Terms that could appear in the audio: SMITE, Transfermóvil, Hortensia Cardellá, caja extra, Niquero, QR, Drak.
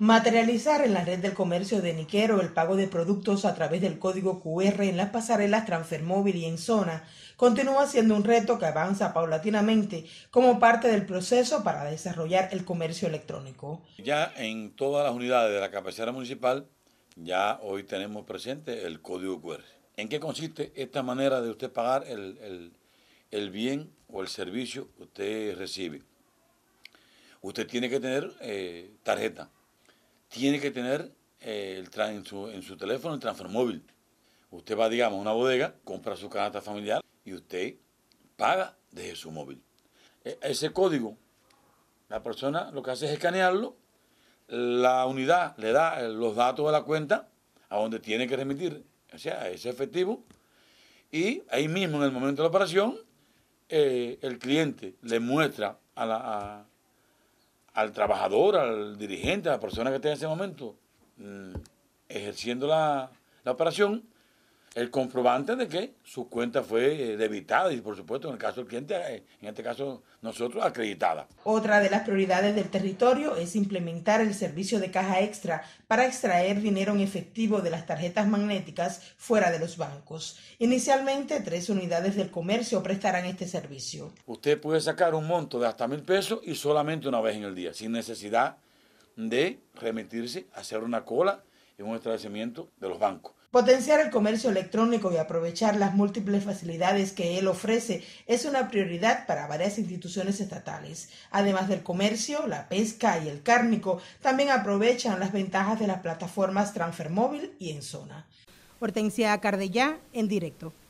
Materializar en la red del comercio de Niquero el pago de productos a través del código QR en las pasarelas Transfermóvil y en zona continúa siendo un reto que avanza paulatinamente como parte del proceso para desarrollar el comercio electrónico. Ya en todas las unidades de la cabecera municipal, ya hoy tenemos presente el código QR. ¿En qué consiste esta manera de usted pagar el bien o el servicio que usted recibe? Usted tiene que tener tarjeta. Tiene que tener en su teléfono el Transfermóvil. Usted va, digamos, a una bodega, compra su canasta familiar y usted paga desde su móvil. Ese código, la persona lo que hace es escanearlo, la unidad le da los datos de la cuenta a donde tiene que remitir, o sea, ese efectivo, y ahí mismo en el momento de la operación, el cliente le muestra al trabajador, al dirigente, a la persona que esté en ese momento ejerciendo la operación, el comprobante de que su cuenta fue debitada y, por supuesto, en el caso del cliente, en este caso nosotros, acreditada. Otra de las prioridades del territorio es implementar el servicio de caja extra para extraer dinero en efectivo de las tarjetas magnéticas fuera de los bancos. Inicialmente, 3 unidades del comercio prestarán este servicio. Usted puede sacar un monto de hasta 1.000 pesos y solamente una vez en el día, sin necesidad de remitirse a hacer una cola en un establecimiento de los bancos. Potenciar el comercio electrónico y aprovechar las múltiples facilidades que él ofrece es una prioridad para varias instituciones estatales. Además del comercio, la pesca y el cárnico también aprovechan las ventajas de las plataformas Transfermóvil y en zona. Hortensia Cardellá, en directo.